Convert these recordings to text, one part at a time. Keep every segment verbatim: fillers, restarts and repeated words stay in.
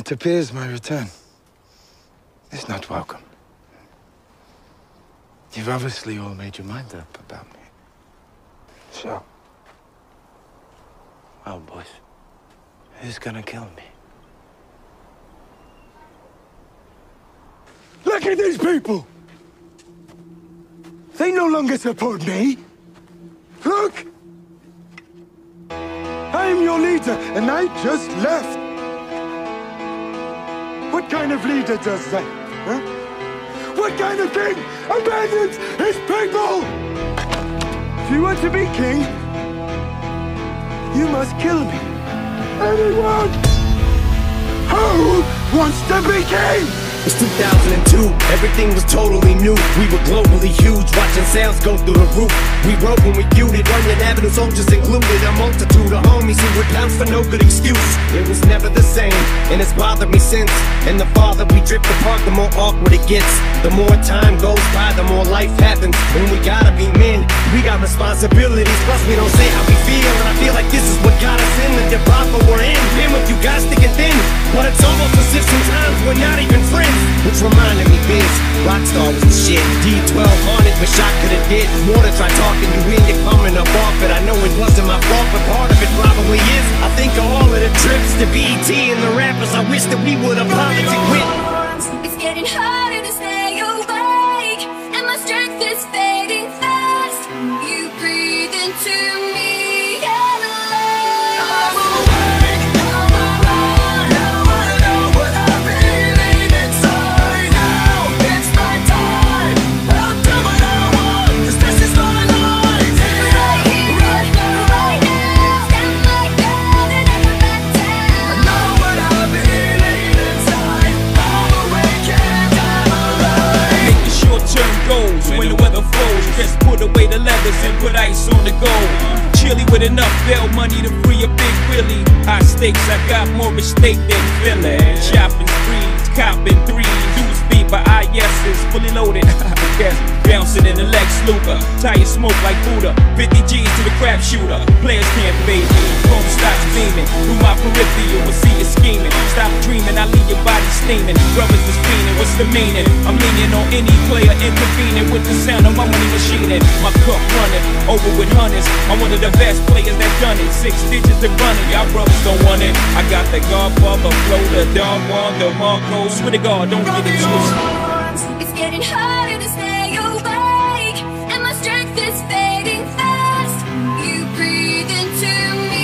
It appears my return is not welcome. You've obviously all made your mind up about me. So, well, boys, who's gonna kill me? Look at these people! They no longer support me! Look! I am your leader, and I just left! What kind of leader does that, huh? What kind of king abandons his people? If you want to be king, you must kill me. Anyone who wants to be king? It was two thousand two, everything was totally new. We were globally huge, watching sales go through the roof. We rode when we feuded, Onion Avenue soldiers included. A multitude of homies who would pounce for no good excuse. It was never the same, and it's bothered me since. And the farther we drift apart, the more awkward it gets. The more time goes by, the more life happens. And we gotta be men, we got responsibilities. Plus we don't say how we feel, and I feel like this is what got us in the debacle we're in. Been with you guys thick and thin, but it's almost as if sometimes we're not even friends. Which reminded me this, Rockstar was shit. D twelve on it, wish I could've did more to try talking you in, you're coming up off it. I know it wasn't my fault, but part of it probably is. I think of all of the trips to B E T and the rappers, I wish that we would've bothered to quit. It's getting harder to stay awake, and my strength is fading fast. You breathe into me. Away the leathers and put ice on the gold. Chilly with enough bail money to free a big Willie. High stakes, I got more at stake than Philly. Shopping sprees, copping threes, use fever, I Ss, fully loaded. Guess bouncing in the Lex Luger, tire smoke like Buddha. fifty G's to the crap shooter. Players can't fade me. Phone stops beaming through my peripheral. I see you scheming. Stop dreaming, I leave your body steaming. Brothers is fiending, what's the meaning? I'm leaning on any player intervening with the sound of my money machining. My cup running over with hundreds. I'm one of the best players that done it. Six digits to running, y'all brothers don't want it. I got the Godfather flow, the dog one, the Marco. Swear to God, don't get it twisted. It's getting harder to stay awake, and my strength is fading fast. You breathe into me.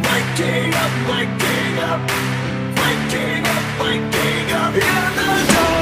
Waking up, waking up, waking up, waking up, yeah, the